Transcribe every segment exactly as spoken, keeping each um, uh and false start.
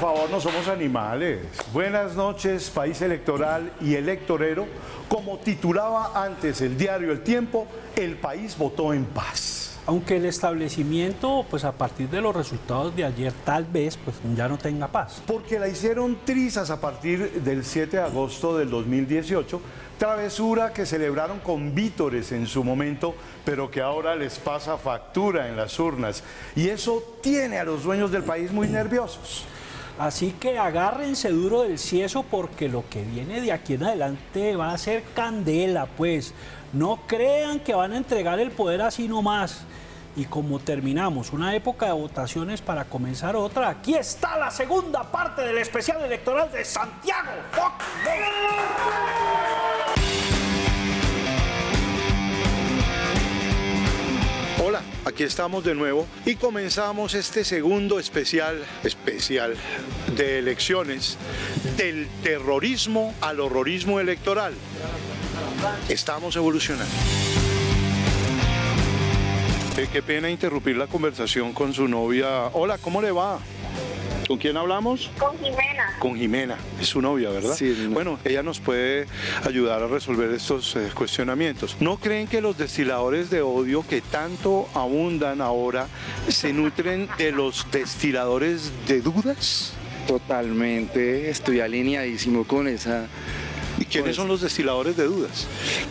favor, no somos animales. Buenas noches, país electoral y electorero. Como titulaba antes el diario El Tiempo, el país votó en paz. Aunque el establecimiento, pues a partir de los resultados de ayer, tal vez pues ya no tenga paz. Porque la hicieron trizas a partir del siete de agosto del dos mil dieciocho, travesura que celebraron con vítores en su momento, pero que ahora les pasa factura en las urnas. Y eso tiene a los dueños del país muy nerviosos. Así que agárrense duro del sieso porque lo que viene de aquí en adelante va a ser candela, pues. No crean que van a entregar el poder así nomás. Y como terminamos una época de votaciones para comenzar otra, aquí está la segunda parte del especial electoral de Santiago. Hola, aquí estamos de nuevo y comenzamos este segundo especial, especial de elecciones, del terrorismo al horrorismo electoral. Estamos evolucionando. Eh, qué pena interrumpir la conversación con su novia. Hola, ¿cómo le va? ¿Con quién hablamos? Con Jimena. Con Jimena, es su novia, ¿verdad? Sí. No. Bueno, ella nos puede ayudar a resolver estos eh, cuestionamientos. ¿No creen que los destiladores de odio que tanto abundan ahora se nutren de los destiladores de dudas? Totalmente, estoy alineadísimo con esa... ¿Y quiénes son los destiladores de dudas?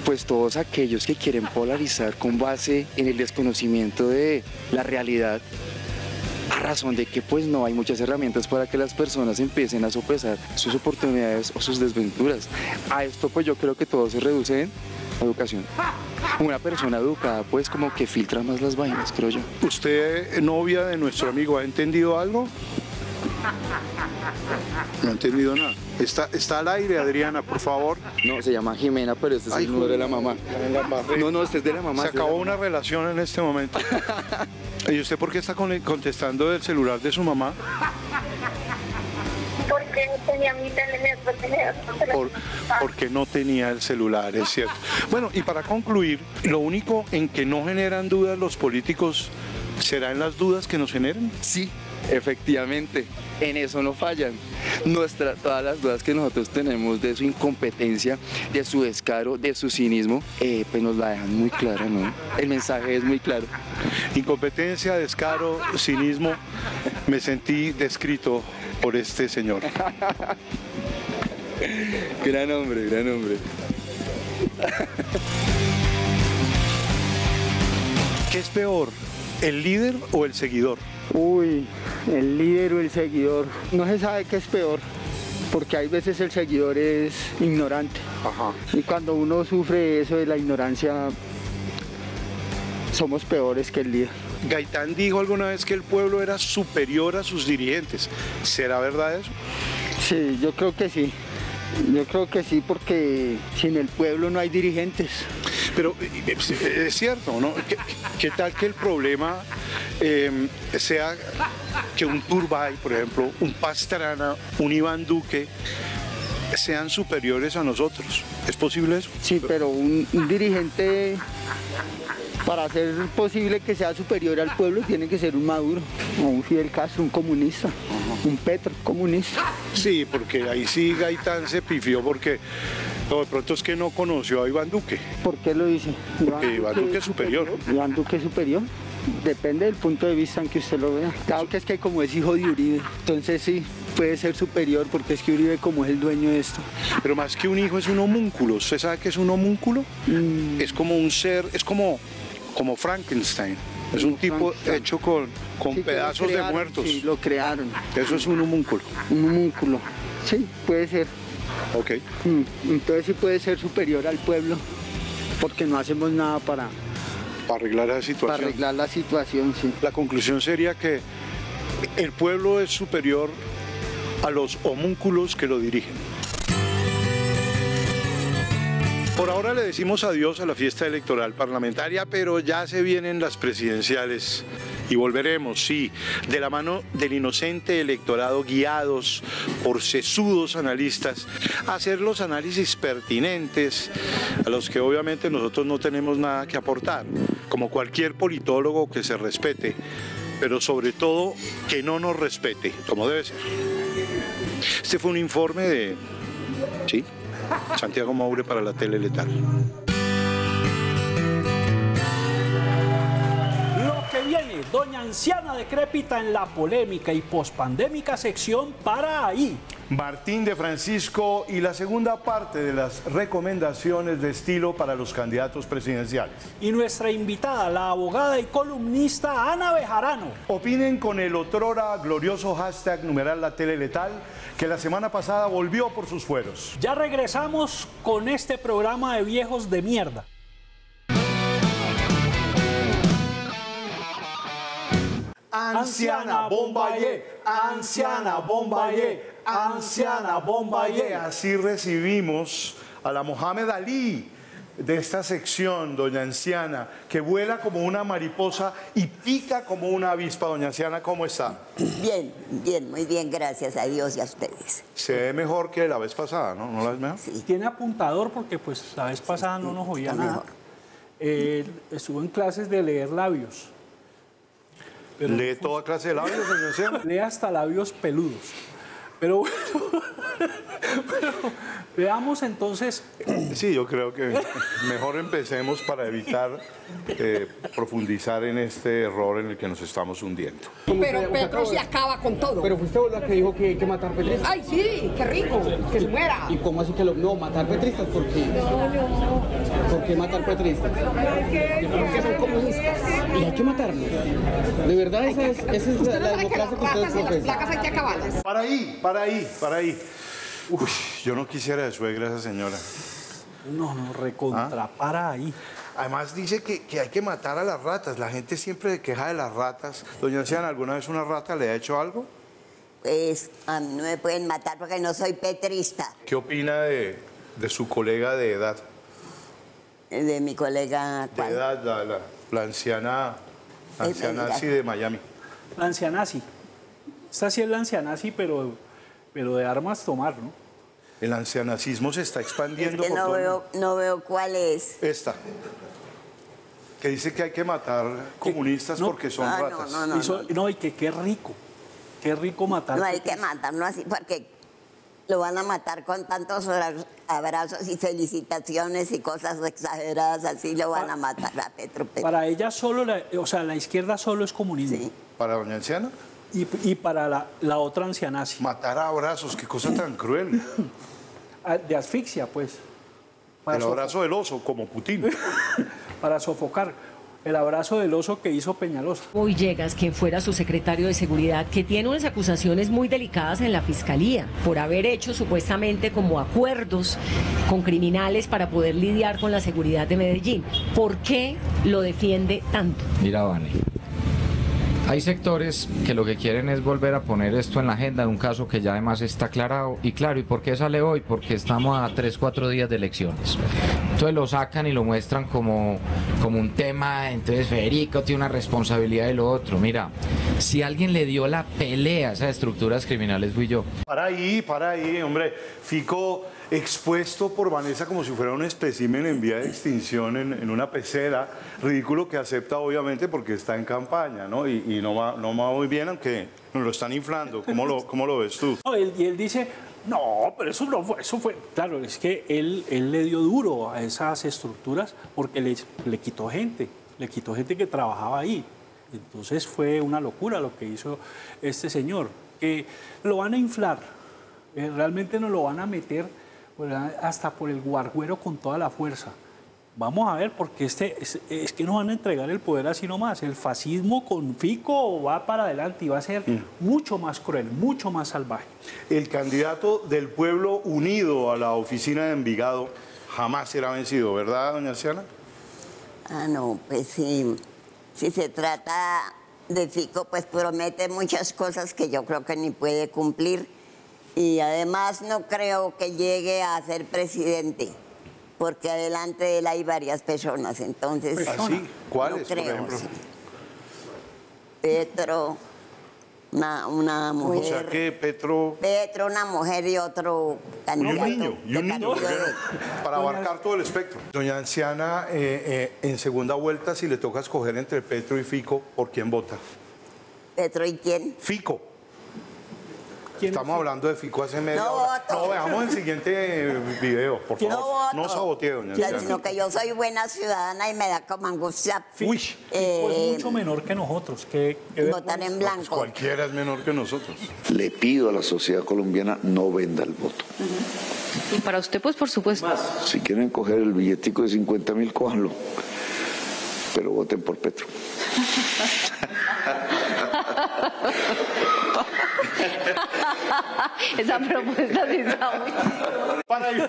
Pues todos aquellos que quieren polarizar con base en el desconocimiento de la realidad, a razón de que pues no hay muchas herramientas para que las personas empiecen a sopesar sus oportunidades o sus desventuras. A esto pues yo creo que todo se reduce en educación. Una persona educada pues como que filtra más las vainas, creo yo. ¿Usted, novia de nuestro amigo, ha entendido algo? No he entendido nada. Está, está al aire, Adriana, por favor. No, se llama Jimena, pero este es Ay, el número de la mamá. No, no, este es de la mamá. Se acabó una mamá. relación en este momento. ¿Y usted por qué está contestando del celular de su mamá? Porque no tenía mi teléfono. Por, porque no tenía el celular, es cierto. Bueno, y para concluir, lo único en que no generan dudas los políticos, ¿será en las dudas que nos generan? Sí. Efectivamente, en eso no fallan. Nuestra, todas las dudas que nosotros tenemos de su incompetencia, de su descaro, de su cinismo, eh, pues nos la dejan muy clara, ¿no? El mensaje es muy claro. Incompetencia, descaro, cinismo, me sentí descrito por este señor. Gran hombre, gran hombre. ¿Qué es peor, el líder o el seguidor? Uy, el líder o el seguidor, no se sabe qué es peor, porque hay veces el seguidor es ignorante. Ajá. Y cuando uno sufre eso de la ignorancia, somos peores que el líder. Gaitán dijo alguna vez que el pueblo era superior a sus dirigentes, ¿será verdad eso? Sí, yo creo que sí, yo creo que sí, porque sin el pueblo no hay dirigentes. Pero es cierto, ¿no? ¿Qué, qué tal que el problema eh, sea que un Turbay, por ejemplo, un Pastrana, un Iván Duque, sean superiores a nosotros? ¿Es posible eso? Sí, pero un, un dirigente, para ser posible que sea superior al pueblo, tiene que ser un Maduro, o un Fidel Castro, un comunista, un Petro, comunista. Sí, porque ahí sí Gaitán se pifió, porque... No, de pronto es que no conoció a Iván Duque. ¿Por qué lo dice? Porque Iván, Iván Duque, Duque es superior. superior. Iván Duque es superior. Depende del punto de vista en que usted lo vea. Claro que es que como es hijo de Uribe, entonces sí, puede ser superior porque es que Uribe como es el dueño de esto. Pero más que un hijo es un homúnculo. ¿Usted sabe qué es un homúnculo? Mm. Es como un ser, es como, como Frankenstein. Es un tipo hecho con, con sí, pedazos crearon, de muertos. Sí, lo crearon. Eso es un homúnculo. Un homúnculo. Sí, puede ser. Ok. Entonces sí puede ser superior al pueblo, porque no hacemos nada para... Para arreglar la situación. Para arreglar la situación, sí. La conclusión sería que el pueblo es superior a los homúnculos que lo dirigen. Por ahora le decimos adiós a la fiesta electoral parlamentaria, pero ya se vienen las presidenciales. Y volveremos, sí, de la mano del inocente electorado, guiados por sesudos analistas, a hacer los análisis pertinentes a los que obviamente nosotros no tenemos nada que aportar, como cualquier politólogo que se respete, pero sobre todo que no nos respete, como debe ser. Este fue un informe de, sí, Santiago Moure para La Tele Letal. Lo que viene, doña anciana decrépita en la polémica y pospandémica sección Para Ahí. Martín de Francisco y la segunda parte de las recomendaciones de estilo para los candidatos presidenciales. Y nuestra invitada, la abogada y columnista Ana Bejarano. Opinen con el otrora glorioso hashtag numeral La Tele Letal, que la semana pasada volvió por sus fueros. Ya regresamos con este programa de viejos de mierda. Anciana Bombayé, anciana Bombayé, anciana Bombayé. Así recibimos a la Mohamed Ali de esta sección, doña anciana, que vuela como una mariposa y pica como una avispa. Doña anciana, ¿cómo está? Bien, bien, muy bien, gracias a Dios y a ustedes. Se ve mejor que la vez pasada, ¿no? ¿No la ves mejor? Sí. Tiene apuntador porque pues la vez pasada sí, no nos oía nada. Eh, estuvo en clases de leer labios. Pero lee toda clase de labios, señor Sierra. Lee hasta labios peludos. Pero bueno, pero veamos entonces... Sí, yo creo que mejor empecemos para evitar eh, profundizar en este error en el que nos estamos hundiendo. Pero Petro se acaba con todo. Pero fuiste vos la que dijo que hay que matar petristas. ¡Ay, sí! ¡Qué rico! ¡Que se muera! ¿Y cómo así que lo...? No, matar petristas, ¿por qué? No, no. ¿Por qué matar petristas? Porque son comunistas. Y hay que matarlos. De verdad, esa es, esa es la, la democracia que ustedes profesan. Las placas hay que acabarlas. Para ahí, para ahí, para ahí. Uy, yo no quisiera de suegra esa señora. No, no, recontra, ¿ah? Para ahí. Además dice que, que hay que matar a las ratas. La gente siempre se queja de las ratas. Doña Anciana, ¿alguna vez una rata le ha hecho algo? Pues a mí no me pueden matar porque no soy petrista. ¿Qué opina de, de su colega de edad? De mi colega... ¿cuál? De edad, la, la, la anciana, la ancianazi de Miami. La ancianazi. Esta sí es la ancianazi, pero... pero de armas tomar, ¿no? El ancianazismo se está expandiendo. Es que no, por veo, no veo cuál es. Esta. Que dice que hay que matar comunistas no, porque son ah, ratas. No, no, no, y son, no. no, y que qué rico. Qué rico matar. No hay que matarlo así porque lo van a matar con tantos abrazos y felicitaciones y cosas exageradas. Así lo van a matar a Petro. Petro. Para ella solo, la, o sea, la izquierda solo es comunismo. Sí. ¿Para doña anciana? Y, y para la, la otra ancianazi. Matar a abrazos, qué cosa tan cruel. De asfixia, pues. Para el abrazo del oso, como Putin. Para sofocar. El abrazo del oso que hizo Peñalosa. Hoy llegas quien fuera su secretario de seguridad, que tiene unas acusaciones muy delicadas en la fiscalía por haber hecho supuestamente como acuerdos con criminales para poder lidiar con la seguridad de Medellín. ¿Por qué lo defiende tanto? Mira, Vane. Hay sectores que lo que quieren es volver a poner esto en la agenda de un caso que ya además está aclarado. Y claro, ¿y por qué sale hoy? Porque estamos a tres, cuatro días de elecciones. Entonces lo sacan y lo muestran como, como un tema, entonces Federico tiene una responsabilidad de lo otro. Mira, si alguien le dio la pelea a esas estructuras criminales fui yo. Para ahí, para ahí, hombre, Fico... expuesto por Vanessa como si fuera un espécimen en vía de extinción en, en una pecera, ridículo que acepta obviamente porque está en campaña, ¿no? Y, y no, va, no va muy bien, aunque nos lo están inflando. ¿Cómo lo, cómo lo ves tú? No, él, y él dice, no, pero eso no fue, eso fue... Claro, es que él, él le dio duro a esas estructuras porque le, le quitó gente, le quitó gente que trabajaba ahí. Entonces fue una locura lo que hizo este señor, que lo van a inflar, realmente no lo van a meter hasta por el guarguero con toda la fuerza. Vamos a ver, porque este, es, es que nos van a entregar el poder así nomás. El fascismo con Fico va para adelante y va a ser mm. mucho más cruel, mucho más salvaje. El candidato del pueblo unido a la oficina de Envigado jamás será vencido, ¿verdad, doña Anciana? Ah, no, pues sí. Si se trata de Fico, pues promete muchas cosas que yo creo que ni puede cumplir. Y además no creo que llegue a ser presidente, porque adelante de él hay varias personas, entonces... ¿Ah, sí? ¿Cuáles, por ejemplo? Sí. Petro, una, una mujer... O sea que Petro... Petro, una mujer y otro candidato. Y un niño, y un niño. De... Para abarcar todo el espectro. Doña Anciana, eh, eh, en segunda vuelta, si le toca escoger entre Petro y Fico, ¿por quién vota? ¿Petro y quién? Fico. Estamos hablando de Fico hace media no hora. Voto. No, veamos el siguiente video, por favor. No, no sabotee, doña Yo, Sino que yo soy buena ciudadana y me da como angustia. Uy, Fico eh, es mucho menor que nosotros. Que, que votar en blanco. Pues cualquiera es menor que nosotros. Le pido a la sociedad colombiana no venda el voto. Uh-huh. Y para usted, pues, por supuesto. Más. Si quieren coger el billetico de cincuenta mil, cójanlo. Pero voten por Petro. Esa propuesta sí está muy... Para yo.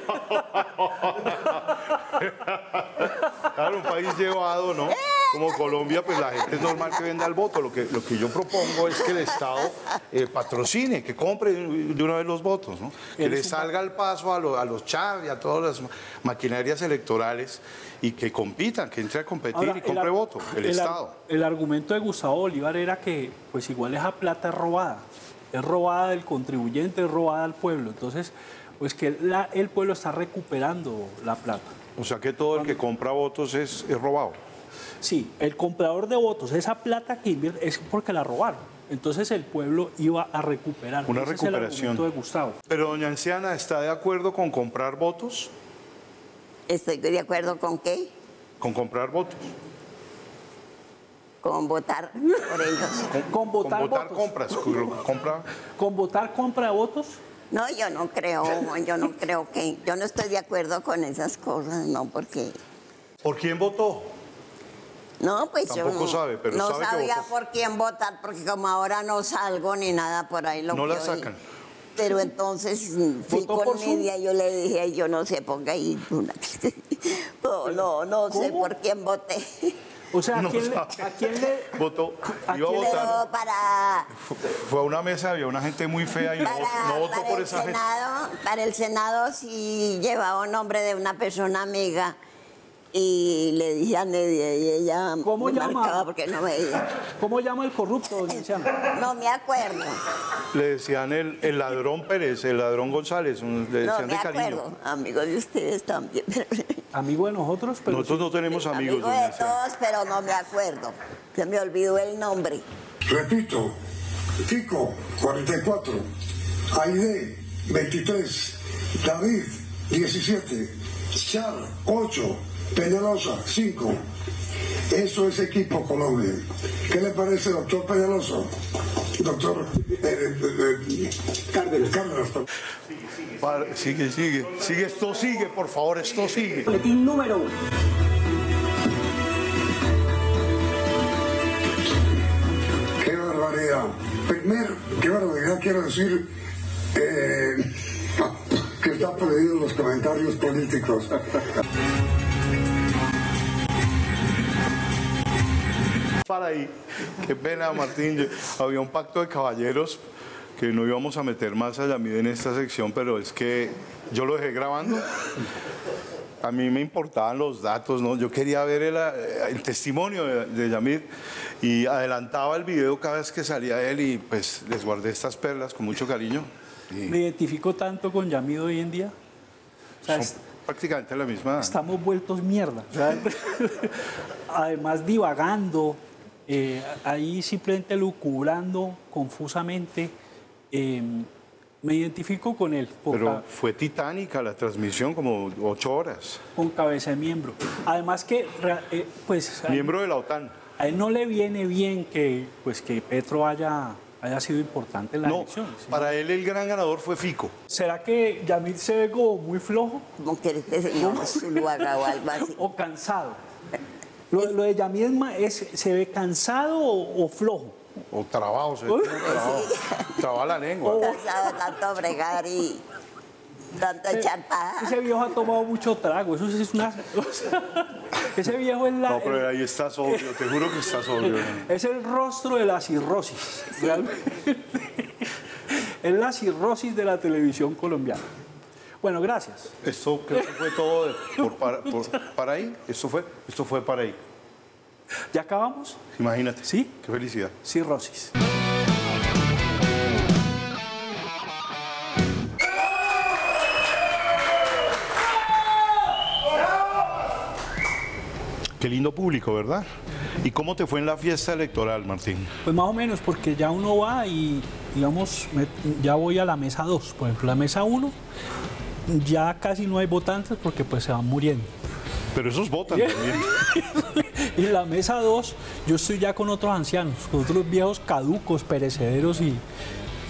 Claro, un país llevado, ¿no? Como Colombia, pues la gente es normal que venda el voto. Lo que, lo que yo propongo es que el Estado eh, patrocine, que compre de una vez los votos, ¿no? Que le salga el paso a, lo, a los Char y a todas las maquinarias electorales y que compitan, que entre a competir. Ahora, y compre el, voto, el, el Estado. Ar, el argumento de Gustavo Bolívar era que, pues igual esa plata es robada, es robada del contribuyente, es robada al pueblo. Entonces, pues que la, el pueblo está recuperando la plata. O sea que todo el que compra votos es, es robado. Sí, el comprador de votos, esa plata que invierte es porque la robaron. Entonces el pueblo iba a recuperar. Una Ese recuperación. Es el argumento de Gustavo. Pero doña Anciana, ¿está de acuerdo con comprar votos? ¿Estoy de acuerdo con qué? Con comprar votos. Con votar por ellos. Con, con votar, con votar votos. Compras. Compra. Con votar compra de votos. No, yo no creo, yo no creo que, yo no estoy de acuerdo con esas cosas, no, porque. ¿Por quién votó? No, pues Tampoco yo no, sabe, pero no sabe sabía que por quién votar, porque como ahora no salgo ni nada por ahí. Lo no que la sacan. Hoy... Pero entonces fui con Lidia y yo le dije, yo no sé, ponga ahí una... No, no, no sé por quién voté. O sea, ¿a no quién, le, ¿a quién le...? Votó, ¿a iba a votar? Para... Fue a una mesa, había una gente muy fea y para, no, no votó para por el esa Senado, gente. Para el Senado sí llevaba un nombre de una persona amiga y le dije a Lidia y ella ¿Cómo me llama? marcaba porque no veía. ¿Cómo llama el corrupto? No me acuerdo. Le decían el, el ladrón Pérez, el ladrón González, le decían no, me de cariño. Acuerdo, amigo de ustedes también. Amigo de nosotros, pero... Nosotros sí. no tenemos amigos. Amigo de todos, pero no me acuerdo. Se me olvidó el nombre. Repito, Kiko, cuarenta y cuatro, Aide, veintitrés, David, diecisiete, Char, ocho, Peñalosa, cinco. Eso es equipo Colombia. ¿Qué le parece, doctor Peñalosa? Doctor eh, eh, Cárdenas. Cárdenas. Sigue, sigue. Sigue, esto sigue, por favor, esto sigue. Boletín número uno. Qué barbaridad. Primero, qué barbaridad quiero decir eh, que están prohibidos los comentarios políticos. Para ahí, qué pena, Martín. Había un pacto de caballeros que no íbamos a meter más a Yamid en esta sección, pero es que yo lo dejé grabando. A mí me importaban los datos, ¿no? Yo quería ver el, el testimonio de, de Yamid y adelantaba el video cada vez que salía él y pues les guardé estas perlas con mucho cariño. Y... ¿Me identifico tanto con Yamid hoy en día? O sea, Son... prácticamente la misma. Estamos vueltos mierda. Además divagando. Eh, ahí simplemente lucubrando confusamente, eh, me identifico con él. Pero fue titánica la transmisión, como ocho horas. Con cabeza de miembro. Además que, eh, pues... Miembro de la OTAN. A él no le viene bien que, pues, que Petro haya, haya sido importante en la elección. No, ¿sí? Para él el gran ganador fue Fico. ¿Será que Yamid se ve como muy flojo? No quiere que se lo haga o algo así. O cansado. Lo, lo de ella misma es, ¿se ve cansado o, o flojo? O trabajo, se ve trabajo. Sí. Traba la lengua. O cansado tanto bregar y tanto echar paja. Ese viejo ha tomado mucho trago, eso es una... O sea, ese viejo es la... No, pero ahí está sobrio, te juro que está sobrio. Es el rostro de la cirrosis, sí. Realmente. Es la cirrosis de la televisión colombiana. Bueno, gracias. Esto creo que fue todo de, por, para, por, para ahí. Esto fue, esto fue para ahí. ¿Ya acabamos? Imagínate. ¿Sí? Qué felicidad. Cirrosis. Qué lindo público, ¿verdad? ¿Y cómo te fue en la fiesta electoral, Martín? Pues más o menos, porque ya uno va y... digamos, me, ya voy a la mesa dos, por ejemplo, la mesa uno, ya casi no hay votantes porque pues se van muriendo. Pero esos votan y, también. Y la mesa dos, yo estoy ya con otros ancianos, con otros viejos caducos, perecederos y,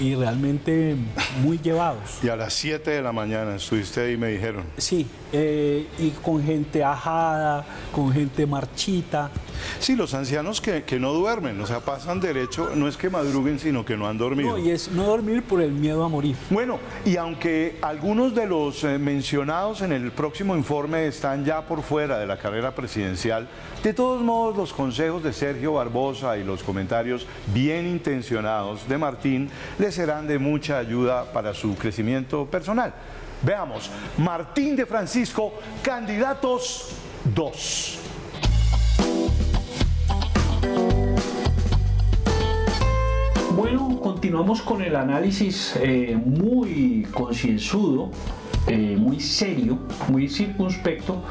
y realmente muy llevados. Y a las siete de la mañana estuviste ahí, me dijeron. Sí, eh, y con gente ajada, con gente marchita. Sí, los ancianos que, que no duermen, o sea, pasan derecho, no es que madruguen, sino que no han dormido. No, y es no dormir por el miedo a morir. Bueno, y aunque algunos de los eh, mencionados en el próximo informe están ya por fuera de la carrera presidencial, de todos modos los consejos de Sergio Barbosa y los comentarios bien intencionados de Martín les serán de mucha ayuda para su crecimiento personal. Veamos, Martín de Francisco, candidatos dos. Bueno, continuamos con el análisis eh, muy concienzudo, eh, muy serio, muy circunspecto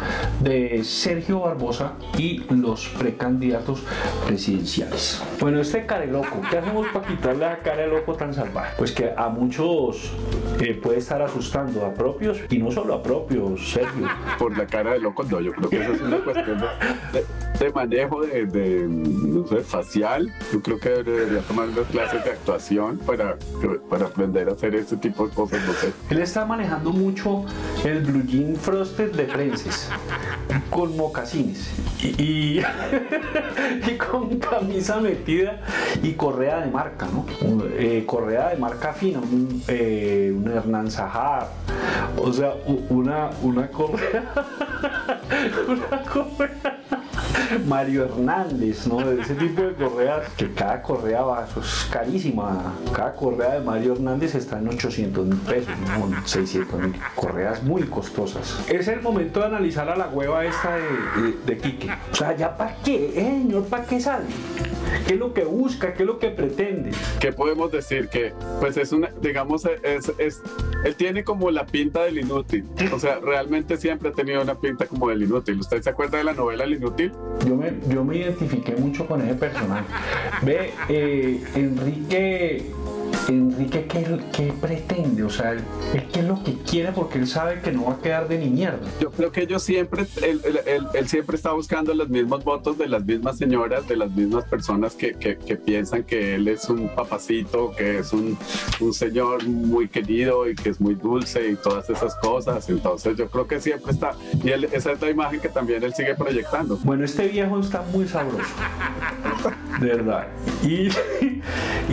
de Sergio Barbosa y los precandidatos presidenciales. Bueno, este cara de loco, ¿qué hacemos para quitarle a cara de loco tan salvaje? Pues que a muchos eh, puede estar asustando, a propios y no solo a propios, Sergio. Por la cara de loco, no, yo creo que eso es una cuestión de... de manejo de, de, no sé, facial. Yo creo que debería tomar unas clases de actuación para, para aprender a hacer ese tipo de cosas, no sé. Él está manejando mucho el blue jean frosted de prenses, con mocasines y, y, y con camisa metida y correa de marca, ¿no? Eh, correa de marca fina, un, eh, un Hernán Sahar, o sea, una, una correa, una correa Mario Hernández, ¿no? De ese tipo de correas, que cada correa va, eso es carísima. Cada correa de Mario Hernández está en ochocientos mil pesos, ¿no? seiscientos mil, correas muy costosas. Es el momento de analizar a la hueva esta de, de, de Quique. O sea, ¿ya para qué, eh, señor? ¿Para qué sale? ¿Qué es lo que busca? ¿Qué es lo que pretende? ¿Qué podemos decir? Que, pues, es una, digamos, es, es, él tiene como la pinta del inútil. O sea, realmente siempre ha tenido una pinta como del inútil. ¿Usted se acuerda de la novela El Inútil? Yo me, yo me identifiqué mucho con ese personaje. Ve, eh, Enrique... Enrique, ¿qué, ¿qué pretende? O sea, ¿qué es lo que quiere? Porque él sabe que no va a quedar de ni mierda. Yo creo que ellos siempre, él, él, él, él siempre está buscando los mismos votos de las mismas señoras, de las mismas personas que, que, que piensan que él es un papacito, que es un, un señor muy querido y que es muy dulce y todas esas cosas. Entonces yo creo que siempre está, y él, esa es la imagen que también él sigue proyectando. Bueno, este viejo está muy sabroso, de verdad. Y,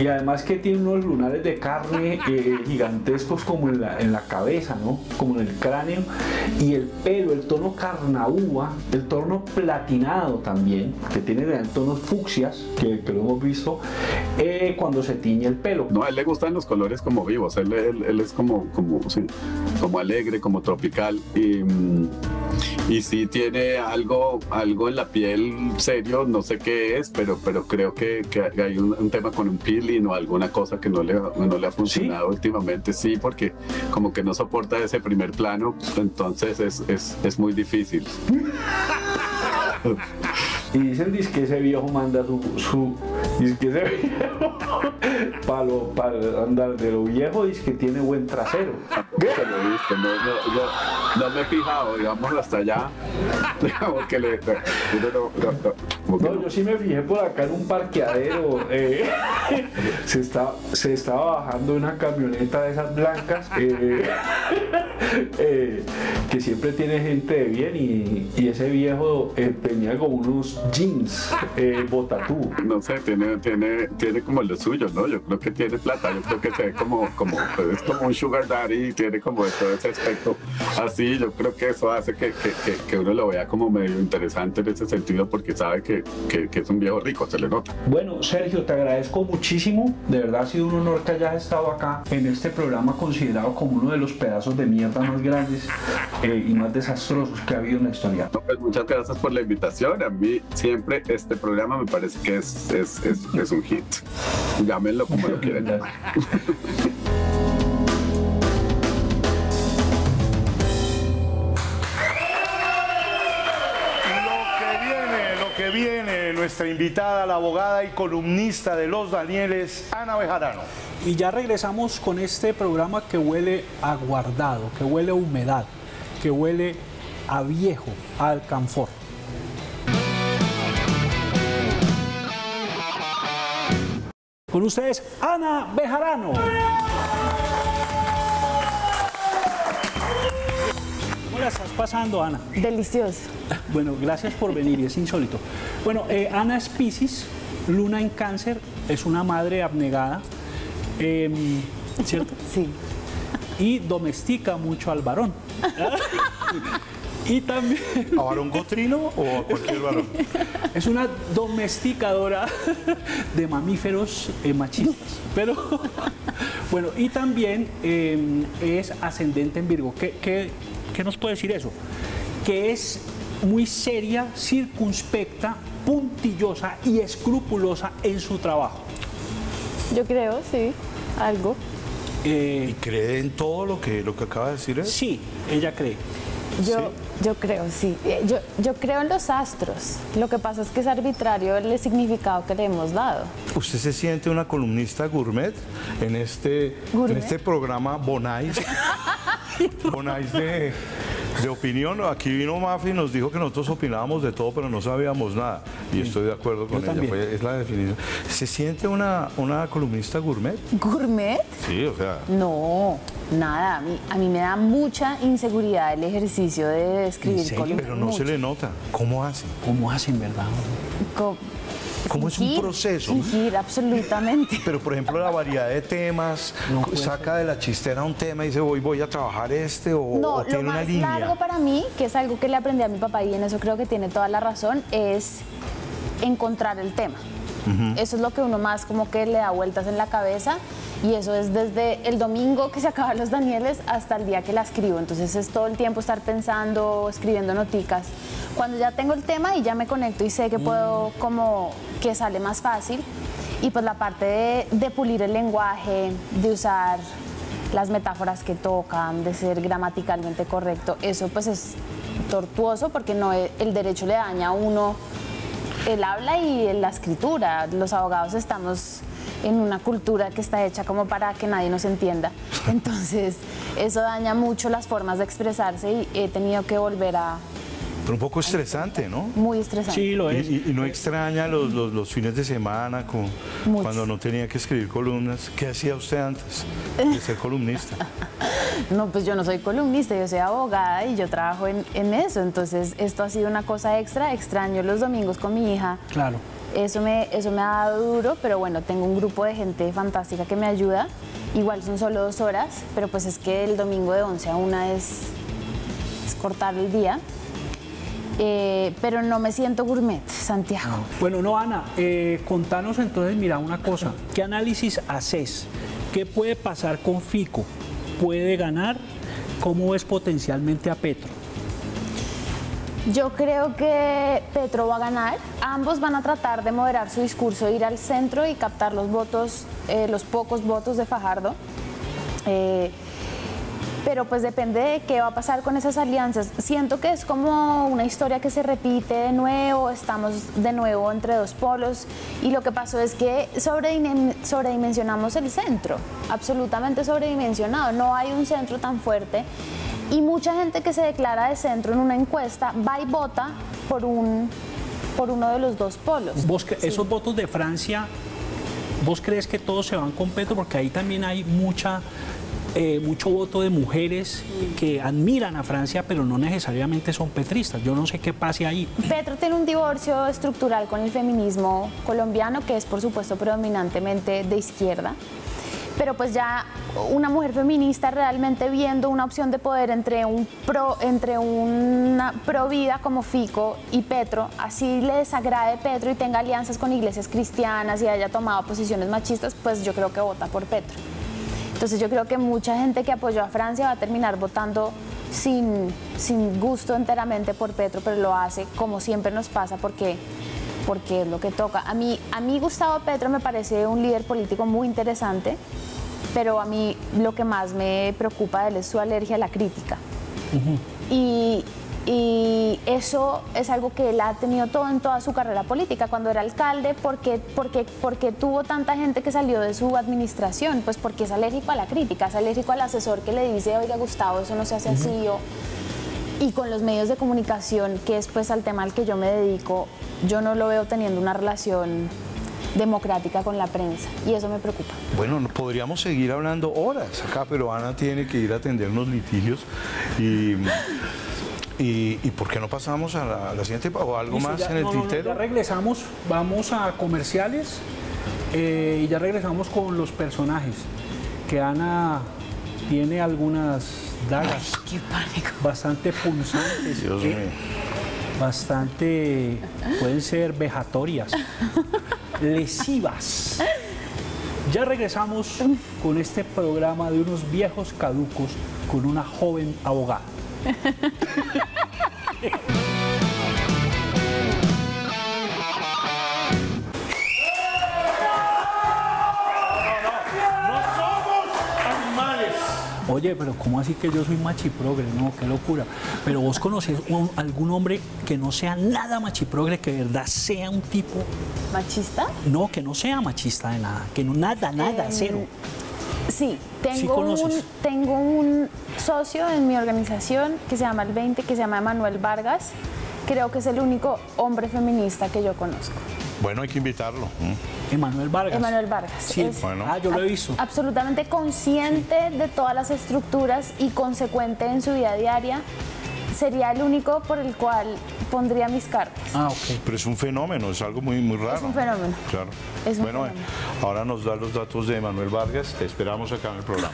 y además que tiene unos lunares de carne eh, gigantescos como en la, en la cabeza, ¿no? Como en el cráneo, y el pelo, el tono carnauba, el tono platinado también, que tiene tonos fucsias, que, que lo hemos visto, eh, cuando se tiñe el pelo. No, a él le gustan los colores como vivos, él, él, él es como, como, sí, como alegre, como tropical, y, y sí tiene algo, algo en la piel serio, no sé qué es, pero, pero creo que, que hay un, un tema con un peeling o alguna cosa que no le, no le ha funcionado. ¿Sí? Últimamente, sí, porque como que no soporta ese primer plano, entonces es, es, es muy difícil. Y dicen, dice que ese viejo manda su, su dice que ese viejo para pa andar de lo viejo, dice que tiene buen trasero. No, no, no, no me he fijado, digamos, hasta allá. Digamos que le, no, no, no, no, no, yo sí me fijé por acá en un parqueadero. Eh, se, está, se estaba bajando una camioneta de esas blancas eh, eh, que siempre tiene gente de bien, y, y ese viejo eh, tenía como unos jeans, eh, botatú. No sé, tiene, tiene, tiene como lo suyo, ¿no? Yo creo que tiene plata, yo creo que se ve como, como, pues es como un sugar daddy, tiene como todo ese aspecto así. Yo creo que eso hace que, que, que, que uno lo vea como medio interesante en ese sentido, porque sabe que, que, que es un viejo rico, se le nota. Bueno, Sergio, te agradezco muchísimo, de verdad ha sido un honor que hayas estado acá en este programa considerado como uno de los pedazos de mierda más grandes eh, y más desastrosos que ha habido en la historia. No, pues muchas gracias por la invitación. A mí siempre este programa me parece que es, es, es, es un hit. Llámenlo como lo quieran llamar. Lo que viene, lo que viene, nuestra invitada, la abogada y columnista de Los Danieles, Ana Bejarano. Y ya regresamos con este programa que huele a guardado, que huele a humedad, que huele a viejo, a alcanfor. Con ustedes, Ana Bejarano. ¿Cómo la estás pasando, Ana? Delicioso. Bueno, gracias por venir, es insólito. Bueno, eh, Ana es Piscis, luna en Cáncer, es una madre abnegada, eh, ¿cierto? Sí. Y domestica mucho al varón. Y también... ¿A varón cotrino o a cualquier varón? Es una domesticadora de mamíferos eh, machistas. Pero, bueno, y también eh, es ascendente en Virgo. ¿Qué, qué, ¿Qué nos puede decir eso? Que es muy seria, circunspecta, puntillosa y escrupulosa en su trabajo. Yo creo, sí, algo. Eh, ¿Y cree en todo lo que, lo que acaba de decir él? Sí, ella cree. Yo, ¿Sí? yo creo, sí. Yo, yo creo en los astros. Lo que pasa es que es arbitrario el significado que le hemos dado. ¿Usted se siente una columnista gourmet en este, ¿Gourmet? En este programa Bonais? Bonais de, de opinión. Aquí vino Maffi y nos dijo que nosotros opinábamos de todo, pero no sabíamos nada. Y estoy de acuerdo con yo ella. Pues es la definición. ¿Se siente una, una columnista gourmet? ¿Gourmet? Sí, o sea... No... Nada, a mí, a mí me da mucha inseguridad el ejercicio de escribir columnas. Pero no mucho. Se le nota. ¿Cómo hacen? ¿Cómo hacen, verdad? ¿Cómo, ¿Cómo fingir, es un proceso? Fingir, absolutamente. Pero, por ejemplo, la variedad de temas, no saca ser. de la chistera un tema y dice, voy, voy a trabajar este o, no, o tiene una línea. No, lo más largo para mí, que es algo que le aprendí a mi papá y en eso creo que tiene toda la razón, es encontrar el tema. Eso es lo que uno más como que le da vueltas en la cabeza y eso es desde el domingo que se acaban los Danieles hasta el día que la escribo. Entonces es todo el tiempo estar pensando, escribiendo noticas. Cuando ya tengo el tema y ya me conecto y sé que puedo como que sale más fácil. Y pues la parte de, de pulir el lenguaje, de usar las metáforas que tocan, de ser gramaticalmente correcto, eso pues es tortuoso porque no, el derecho le daña a uno el habla y la escritura. Los abogados estamos en una cultura que está hecha como para que nadie nos entienda. Entonces, eso daña mucho las formas de expresarse y he tenido que volver a... Pero un poco estresante, ¿no? Muy estresante. Sí, lo es. Y, y, y no extraña los, los, los fines de semana, con, cuando no tenía que escribir columnas. ¿Qué hacía usted antes de ser columnista? No, pues yo no soy columnista, yo soy abogada y yo trabajo en, en eso. Entonces, esto ha sido una cosa extra. Extraño los domingos con mi hija. Claro. Eso me, eso me ha dado duro, pero bueno, tengo un grupo de gente fantástica que me ayuda. Igual son solo dos horas, pero pues es que el domingo de once a una es, es cortar el día. Eh, pero no me siento gourmet, Santiago. Bueno, no, Ana, eh, contanos entonces, mira, una cosa. ¿Qué análisis haces? ¿Qué puede pasar con Fico? ¿Puede ganar? ¿Cómo ves potencialmente a Petro? Yo creo que Petro va a ganar. Ambos van a tratar de moderar su discurso, ir al centro y captar los votos, eh, los pocos votos de Fajardo. Eh, Pero pues depende de qué va a pasar con esas alianzas. Siento que es como una historia que se repite de nuevo, estamos de nuevo entre dos polos y lo que pasó es que sobredimensionamos el centro, absolutamente sobredimensionado, no hay un centro tan fuerte y mucha gente que se declara de centro en una encuesta va y vota por, un, por uno de los dos polos. ¿Vos sí. esos votos de Francia, vos crees que todos se van con Petro? Porque ahí también hay mucha... Eh, mucho voto de mujeres que admiran a Francia, pero no necesariamente son petristas. Yo no sé qué pase ahí. Petro tiene un divorcio estructural con el feminismo colombiano, que es, por supuesto, predominantemente de izquierda. Pero pues ya una mujer feminista realmente viendo una opción de poder entre, un pro, entre una pro vida como Fico y Petro, así le desagrade Petro y tenga alianzas con iglesias cristianas y haya tomado posiciones machistas, pues yo creo que vota por Petro. Entonces yo creo que mucha gente que apoyó a Francia va a terminar votando sin, sin gusto enteramente por Petro, pero lo hace como siempre nos pasa porque, porque es lo que toca. A mí, a mí Gustavo Petro me parece un líder político muy interesante, pero a mí lo que más me preocupa de él es su alergia a la crítica. Uh-huh. Y Y eso es algo que él ha tenido todo en toda su carrera política. Cuando era alcalde, ¿por qué, por qué, por qué tuvo tanta gente que salió de su administración? Pues porque es alérgico a la crítica, es alérgico al asesor que le dice, oiga, Gustavo, eso no se hace así. Yo, y con los medios de comunicación, que es pues al tema al que yo me dedico, yo no lo veo teniendo una relación democrática con la prensa, y eso me preocupa. Bueno, podríamos seguir hablando horas acá, pero Ana tiene que ir a atender unos litigios y... ¿Y, ¿Y por qué no pasamos a la, a la siguiente o algo más ya, en el no, tintero? No, ya regresamos, vamos a comerciales eh, y ya regresamos con los personajes. Que Ana tiene algunas dagas. Ay, qué pánico. Bastante punzantes. Dios mío. Bastante, pueden ser vejatorias, lesivas. Ya regresamos con este programa de unos viejos caducos con una joven abogada. Oye, pero ¿cómo así que yo soy machiprogre? No, qué locura. Pero vos conocés un, algún hombre que no sea nada machiprogre, que de verdad sea un tipo... ¿Machista? No, que no sea machista de nada, que no, nada, nada, eh... cero. Sí, tengo, sí un, tengo un socio en mi organización que se llama el veinte, que se llama Emanuel Vargas. Creo que es el único hombre feminista que yo conozco. Bueno, hay que invitarlo. Emanuel Vargas. Emanuel Vargas. Sí, es, bueno. Ah, yo lo he visto. Absolutamente consciente sí. de todas las estructuras y consecuente en su vida diaria. Sería el único por el cual pondría mis cartas. Ah, ok. Pero es un fenómeno, es algo muy, muy raro. Es un fenómeno. Claro. Es un bueno, fenómeno. Ahora nos da los datos de Emanuel Vargas, te esperamos acá en el programa.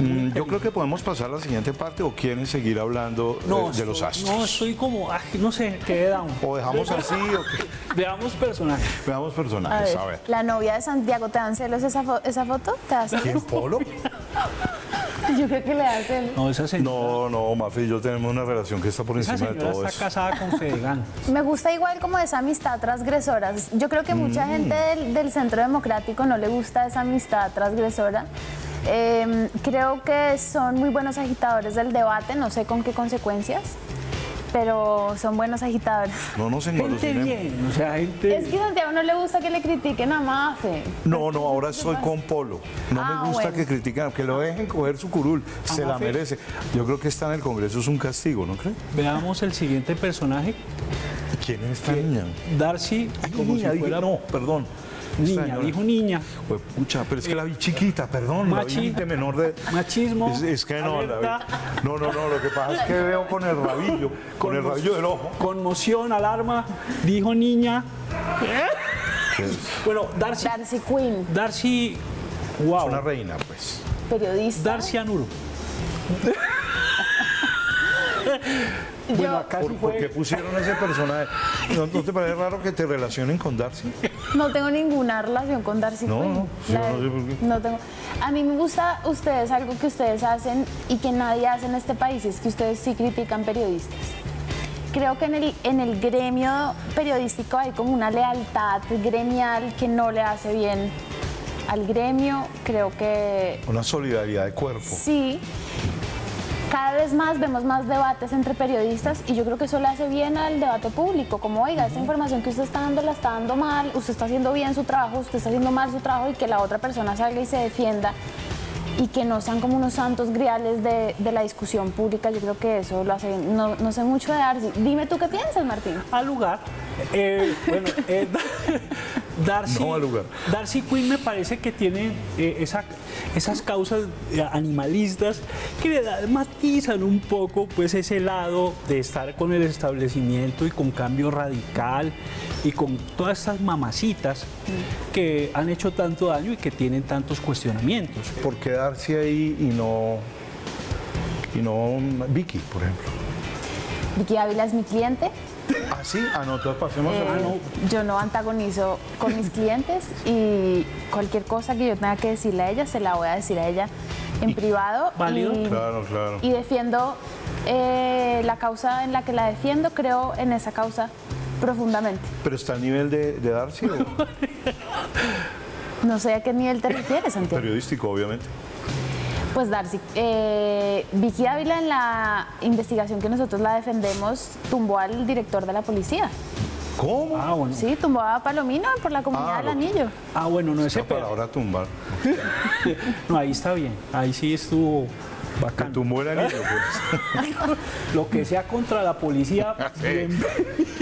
mm, yo creo que podemos pasar a la siguiente parte, o quieren seguir hablando no, de, de los astros. No, estoy como, ay, no sé, ¿qué damos? O dejamos así, o qué. Veamos personajes. Veamos personajes, a ver. A ver. La novia de Santiago, ¿te dan celos esa, fo esa foto? ¿Te dan celos? ¿Quién, Polo? Yo creo que le hacen. No, esa señora... No, no, Maffi, yo tenemos una relación que está por encima esa de todo está eso. Está casada con Fedegán. Me gusta igual como esa amistad transgresora. Yo creo que mucha mm. gente del, del Centro Democrático no le gusta esa amistad transgresora. Eh, creo que son muy buenos agitadores del debate, no sé con qué consecuencias, pero son buenos agitadores. No, no, señor. Gente bien, o sea, gente... Es que a Santiago no le gusta que le critiquen a Maffi. No, no, ahora soy con Polo. No ah, me gusta bueno. que critiquen, que lo dejen coger su curul, a se Maffi. La merece. Yo creo que estar en el Congreso es un castigo, ¿no creen? Veamos el siguiente personaje. ¿Quién es esta niña? Darcy, Ay, como niña, si fuera... Dije, no, perdón. Niña, dijo niña. Pues pucha, pero es que la vi chiquita, perdón. Machismo. De menor de... Machismo. Es, es que no, la vi. No, no, no, lo que pasa es que veo con el rabillo, con el rabillo del ojo. Conmoción, alarma, dijo niña. ¿Qué? Bueno, Darcy. Darcy Quinn. Darcy, wow. Es una reina, pues. Periodista. Darcy Anuro. Bueno, acá ¿Por, ¿por qué pusieron a ese personaje? ¿No, ¿No te parece raro que te relacionen con Darcy? No tengo ninguna relación con Darcy. No, no, yo no sé por qué. No tengo. A mí me gusta ustedes, algo que ustedes hacen y que nadie hace en este país, es que ustedes sí critican periodistas. Creo que en el, en el gremio periodístico hay como una lealtad gremial que no le hace bien al gremio. Creo que... Una solidaridad de cuerpo. Sí. Cada vez más vemos más debates entre periodistas y yo creo que eso le hace bien al debate público, como oiga, esta información que usted está dando la está dando mal, usted está haciendo bien su trabajo, usted está haciendo mal su trabajo, y que la otra persona salga y se defienda y que no sean como unos santos griales de, de la discusión pública. Yo creo que eso lo hace bien. No, no sé mucho de Darcy. Dime tú qué piensas, Martín. Al lugar, eh, bueno, eh, Darcy, no al lugar. Darcy Quinn me parece que tiene eh, esa... esas causas animalistas que le da, matizan un poco pues ese lado de estar con el establecimiento y con Cambio Radical y con todas estas mamacitas que han hecho tanto daño y que tienen tantos cuestionamientos. ¿Por qué Darcy ahí y no, y no Vicky, por ejemplo? Vicky Ávila es mi cliente. ¿Ah, sí? Ah, no, todos pasemos eh, a mano. Yo no antagonizo con mis clientes y cualquier cosa que yo tenga que decirle a ella, se la voy a decir a ella en ¿Y privado. ¿Válido? Y, claro, claro. Y defiendo eh, la causa en la que la defiendo, creo en esa causa profundamente. ¿Pero está al nivel de, de Darcy? ¿O? No sé a qué nivel te refieres, Santiago. Periodístico, obviamente. Pues Darcy, eh, Vicky Ávila, en la investigación que nosotros la defendemos, tumbó al director de la policía. ¿Cómo? Ah, bueno. Sí, tumbó a Palomino por la comunidad ah, del Anillo. Ah, bueno, no, ese la palabra tumbar. No, ahí está bien, ahí sí estuvo bacán. Me tumbó el anillo, pues. Lo que sea contra la policía, bien.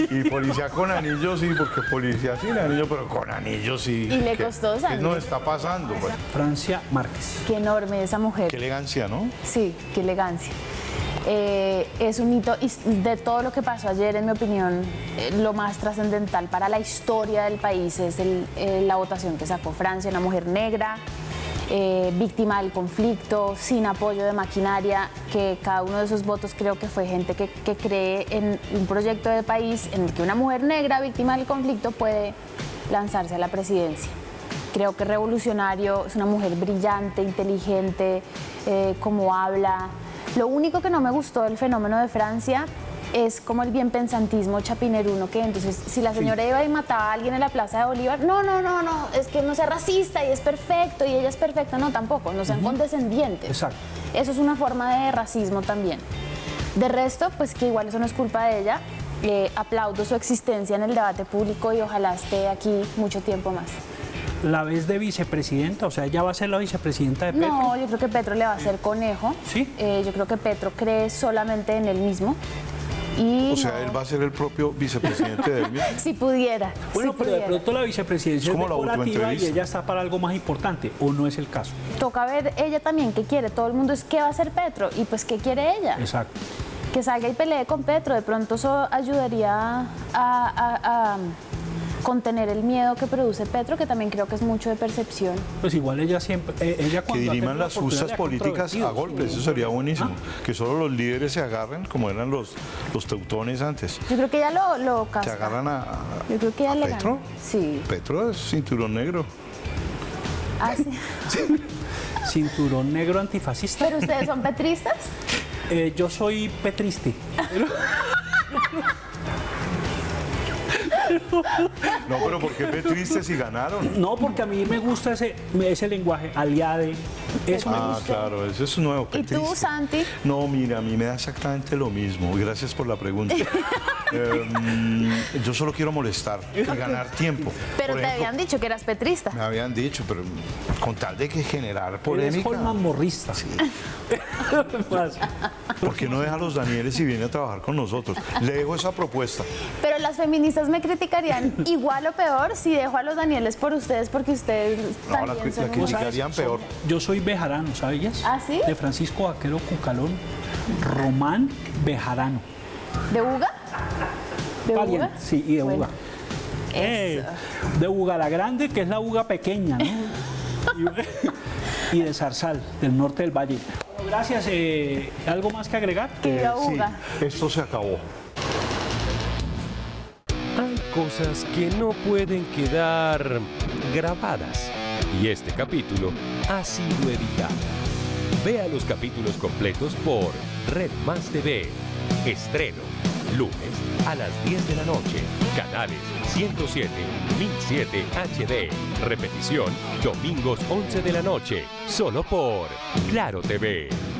Y policía con anillo sí, porque policía sin anillo, pero con anillo sí. Y le costó sangre. No está pasando, pues. Francia Márquez. Qué enorme esa mujer. Qué elegancia, ¿no? Sí, qué elegancia. Eh, es un hito de todo lo que pasó ayer, en mi opinión, eh, lo más trascendental para la historia del país es el, eh, la votación que sacó Francia, una mujer negra, eh, víctima del conflicto, sin apoyo de maquinaria, que cada uno de esos votos creo que fue gente que, que cree en un proyecto de país en el que una mujer negra, víctima del conflicto, puede lanzarse a la presidencia. Creo que revolucionario, es una mujer brillante, inteligente, eh, como habla. Lo único que no me gustó del fenómeno de Francia es como el bienpensantismo chapineruno, que entonces si la señora sí. iba y mataba a alguien en la Plaza de Bolívar, no, no, no, no, es que no sea racista y es perfecto y ella es perfecta, no, tampoco, no sean uh-huh. condescendientes. Exacto. Eso es una forma de racismo también. De resto, pues que igual eso no es culpa de ella, eh, aplaudo su existencia en el debate público y ojalá esté aquí mucho tiempo más. ¿La ves de vicepresidenta? O sea, ¿ella va a ser la vicepresidenta de Petro? No, yo creo que Petro le va a hacer conejo. ¿Sí? Eh, yo creo que Petro cree solamente en él mismo. Y o sea, no. él va a ser el propio vicepresidente de él mismo. Si pudiera. Bueno, si pero pudiera. De pronto la vicepresidencia es decorativa y ella está para algo más importante, ¿o no es el caso? Toca ver ella también qué quiere. Todo el mundo es qué va a hacer Petro y pues qué quiere ella. Exacto. Que salga y pelee con Petro. De pronto eso ayudaría a... a, a contener el miedo que produce Petro, que también creo que es mucho de percepción. Pues igual ella siempre... Eh, ella cuando que diriman las justas políticas a golpes, sí. eso sería buenísimo. ¿Ah? Que solo los líderes se agarren como eran los, los teutones antes. Yo creo que ella lo, lo casca. ¿Se agarran a, a, Yo creo que ella a le Petro? Gana. Sí. Petro es cinturón negro. Ah, sí. sí. Cinturón negro antifascista. ¿Pero ustedes son petristas? Eh, yo soy petriste. Pero... No, pero ¿por qué petristes si ganaron? No, porque a mí me gusta ese, ese lenguaje, aliade, eso ah, me gusta. Claro, eso es nuevo, petriste. ¿Y tú, Santi? No, mira, a mí me da exactamente lo mismo, gracias por la pregunta. um, yo solo quiero molestar y ganar tiempo. Pero por te ejemplo, habían dicho que eras petrista. Me habían dicho, pero con tal de que generar polémica. Eres forma morrista. Sí. ¿Por qué no deja a los Danieles y viene a trabajar con nosotros? Le dejo esa propuesta. Pero las feministas me criticarían igual o peor si dejo a los Danieles por ustedes, porque ustedes no, también la, son... La criticarían peor. Yo soy Bejarano, ¿sabías? ¿Ah, sí? De Francisco Vaquero Cucalón, Román Bejarano. ¿De Uga? ¿De Uga? Bien, sí, y de bueno, Uga. Eh, de Uga la Grande, que es la Uga pequeña, ¿no? y, y de Zarzal, del norte del valle. Gracias. Eh, ¿Algo más que agregar? Eh, sí, esto se acabó. Hay cosas que no pueden quedar grabadas. Y este capítulo ha sido editado. Vea los capítulos completos por Red Más T V. Estreno, lunes a las diez de la noche. Canales ciento siete, mil siete H D. Repetición, domingos once de la noche. Solo por Claro T V.